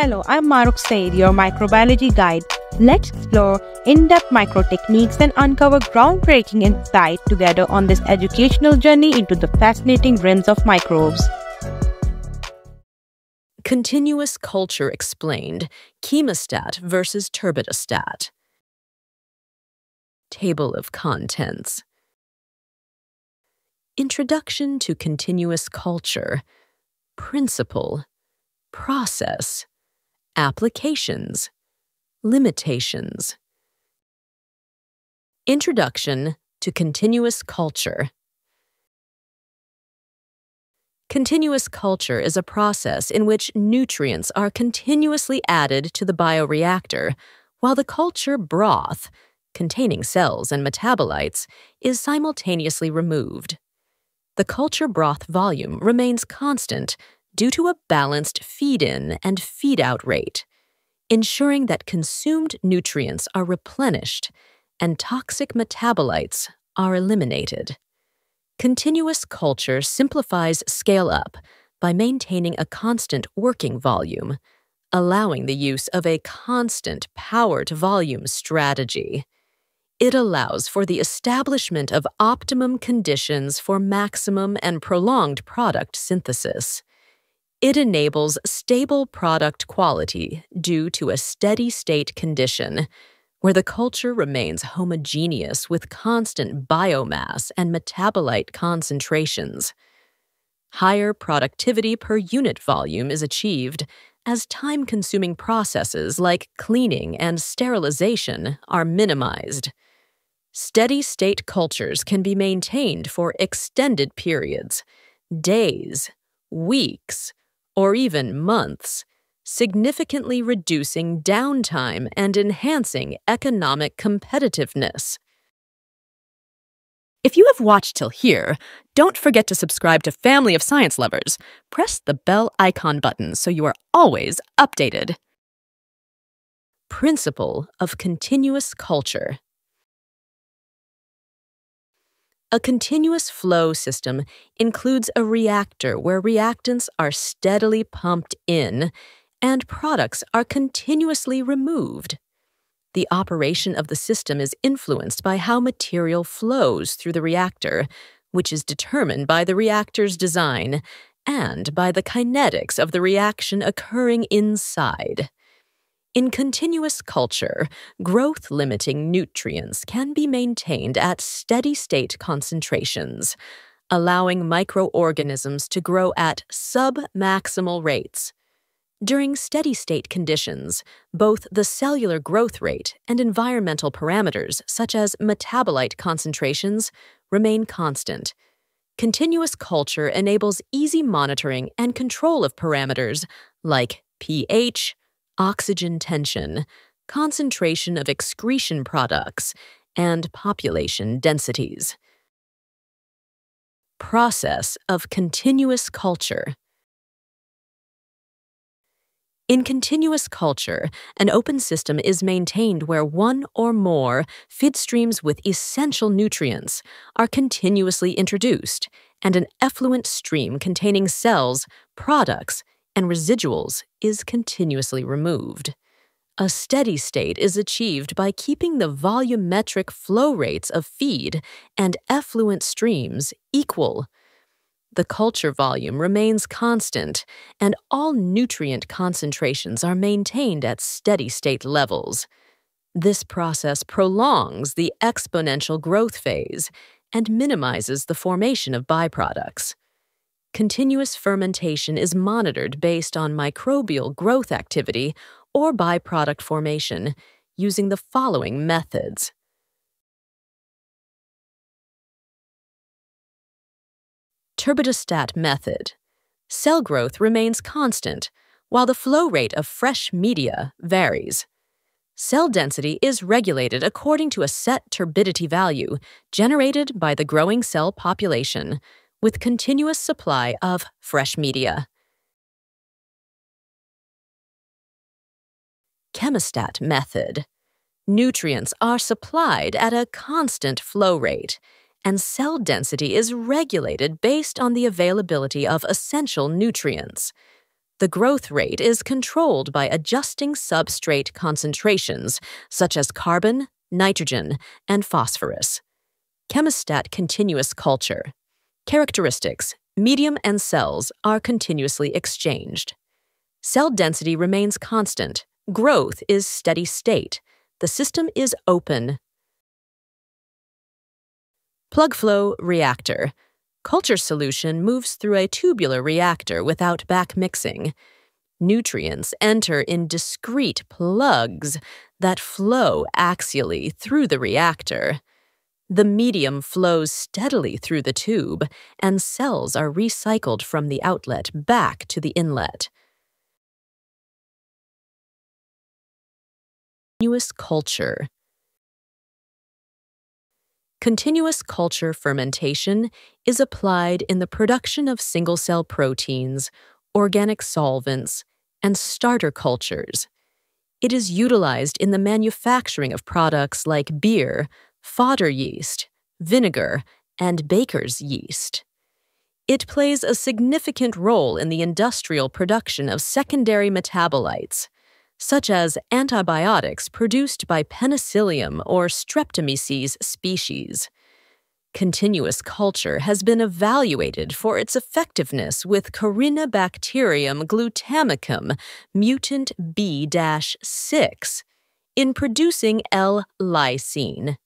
Hello, I'm Maruk Sayed, your microbiology guide. Let's explore in-depth micro techniques and uncover groundbreaking insight together on this educational journey into the fascinating realms of microbes. Continuous culture explained, Chemostat versus Turbidostat. Table of contents. Introduction to continuous culture. Principle. Process. Applications. Limitations. Introduction to continuous culture. Continuous culture is a process in which nutrients are continuously added to the bioreactor, while the culture broth, containing cells and metabolites, is simultaneously removed. The culture broth volume remains constant due to a balanced feed-in and feed-out rate, ensuring that consumed nutrients are replenished and toxic metabolites are eliminated. Continuous culture simplifies scale-up by maintaining a constant working volume, allowing the use of a constant power-to-volume strategy. It allows for the establishment of optimum conditions for maximum and prolonged product synthesis. It enables stable product quality due to a steady-state condition, where the culture remains homogeneous with constant biomass and metabolite concentrations. Higher productivity per unit volume is achieved as time-consuming processes like cleaning and sterilization are minimized. Steady-state cultures can be maintained for extended periods, days, weeks, or even months, significantly reducing downtime and enhancing economic competitiveness. If you have watched till here, don't forget to subscribe to Family of Science Lovers. Press the bell icon button so you are always updated. Principle of continuous culture. A continuous flow system includes a reactor where reactants are steadily pumped in and products are continuously removed. The operation of the system is influenced by how material flows through the reactor, which is determined by the reactor's design and by the kinetics of the reaction occurring inside. In continuous culture, growth-limiting nutrients can be maintained at steady-state concentrations, allowing microorganisms to grow at sub-maximal rates. During steady-state conditions, both the cellular growth rate and environmental parameters, such as metabolite concentrations, remain constant. Continuous culture enables easy monitoring and control of parameters like pH, oxygen tension, concentration of excretion products, and population densities. Process of continuous culture. In continuous culture, an open system is maintained where one or more feed streams with essential nutrients are continuously introduced, and an effluent stream containing cells, products, and residuals is continuously removed. A steady state is achieved by keeping the volumetric flow rates of feed and effluent streams equal. The culture volume remains constant, and all nutrient concentrations are maintained at steady-state levels. This process prolongs the exponential growth phase and minimizes the formation of byproducts. Continuous fermentation is monitored based on microbial growth activity or byproduct formation using the following methods. Turbidostat method. Cell growth remains constant, while the flow rate of fresh media varies. Cell density is regulated according to a set turbidity value generated by the growing cell population, with continuous supply of fresh media. Chemostat method. Nutrients are supplied at a constant flow rate, and cell density is regulated based on the availability of essential nutrients. The growth rate is controlled by adjusting substrate concentrations, such as carbon, nitrogen, and phosphorus. Chemostat continuous culture. Characteristics, medium and cells, are continuously exchanged. Cell density remains constant. Growth is steady state. The system is open. Plug flow reactor. Culture solution moves through a tubular reactor without backmixing. Nutrients enter in discrete plugs that flow axially through the reactor. The medium flows steadily through the tube, and cells are recycled from the outlet back to the inlet. Continuous culture. Continuous culture fermentation is applied in the production of single-cell proteins, organic solvents, and starter cultures. It is utilized in the manufacturing of products like beer, fodder yeast, vinegar, and baker's yeast. It plays a significant role in the industrial production of secondary metabolites, such as antibiotics produced by Penicillium or Streptomyces species. Continuous culture has been evaluated for its effectiveness with Corynebacterium glutamicum mutant B-6 in producing L-lysine.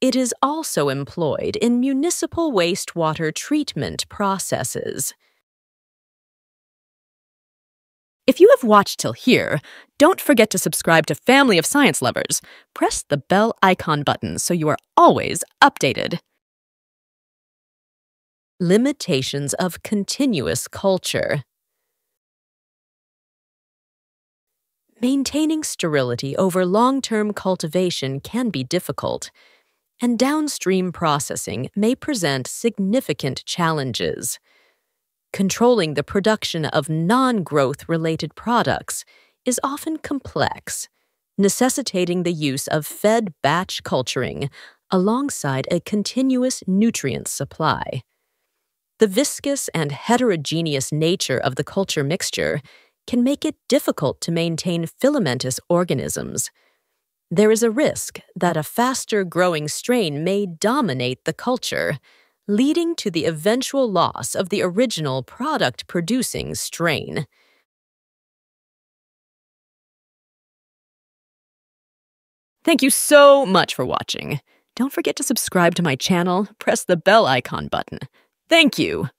It is also employed in municipal wastewater treatment processes. If you have watched till here, don't forget to subscribe to Family of Science Lovers. Press the bell icon button so you are always updated. Limitations of continuous culture. Maintaining sterility over long-term cultivation can be difficult, and downstream processing may present significant challenges. Controlling the production of non-growth-related products is often complex, necessitating the use of fed batch culturing alongside a continuous nutrient supply. The viscous and heterogeneous nature of the culture mixture can make it difficult to maintain filamentous organisms. There is a risk that a faster-growing strain may dominate the culture, leading to the eventual loss of the original product-producing strain. Thank you so much for watching. Don't forget to subscribe to my channel, press the bell icon button. Thank you!